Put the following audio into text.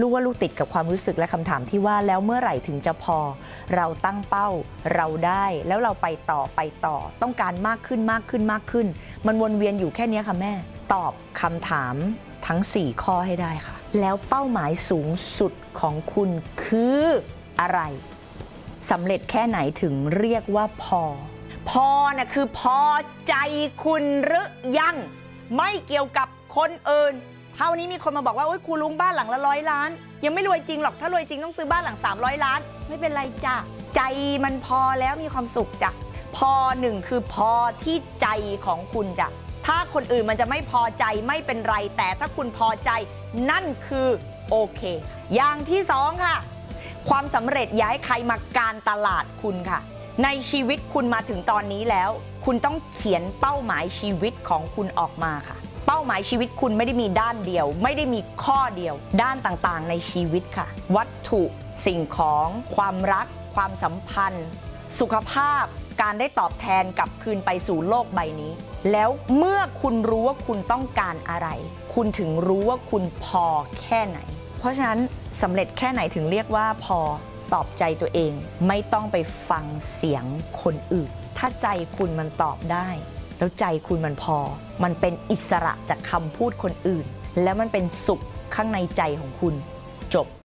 ลูกว่าลูกติดกับความรู้สึกและคำถามที่ว่าแล้วเมื่อไหร่ถึงจะพอเราตั้งเป้าเราได้แล้วเราไปต่อต้องการมากขึ้นมันวนเวียนอยู่แค่นี้ค่ะแม่ตอบคำถามทั้ง4ข้อให้ได้ค่ะแล้วเป้าหมายสูงสุดของคุณคืออะไรสำเร็จแค่ไหนถึงเรียกว่าพอนะคือพอใจคุณหรือยังไม่เกี่ยวกับคนอื่นเท่านี้มีคนมาบอกว่าโอ๊ยครูลุงบ้านหลังละ100 ล้านยังไม่รวยจริงหรอกถ้ารวยจริงต้องซื้อบ้านหลัง300 ล้านไม่เป็นไรจ้ะใจมันพอแล้วมีความสุขจ้ะพอหนึ่งคือพอที่ใจของคุณจ้ะถ้าคนอื่นมันจะไม่พอใจไม่เป็นไรแต่ถ้าคุณพอใจนั่นคือโอเคอย่างที่สองค่ะความสำเร็จอย่าให้ใครมาการตลาดคุณค่ะในชีวิตคุณมาถึงตอนนี้แล้วคุณต้องเขียนเป้าหมายชีวิตของคุณออกมาค่ะเป้าหมายชีวิตคุณไม่ได้มีด้านเดียวไม่ได้มีข้อเดียวด้านต่างๆในชีวิตค่ะวัตถุสิ่งของความรักความสัมพันธ์สุขภาพการได้ตอบแทนกลับคืนไปสู่โลกใบนี้แล้วเมื่อคุณรู้ว่าคุณต้องการอะไรคุณถึงรู้ว่าคุณพอแค่ไหนเพราะฉะนั้นสำเร็จแค่ไหนถึงเรียกว่าพอตอบใจตัวเองไม่ต้องไปฟังเสียงคนอื่นถ้าใจคุณมันตอบได้แล้วใจคุณมันพอมันเป็นอิสระจากคำพูดคนอื่นแล้วมันเป็นสุขข้างในใจของคุณจบ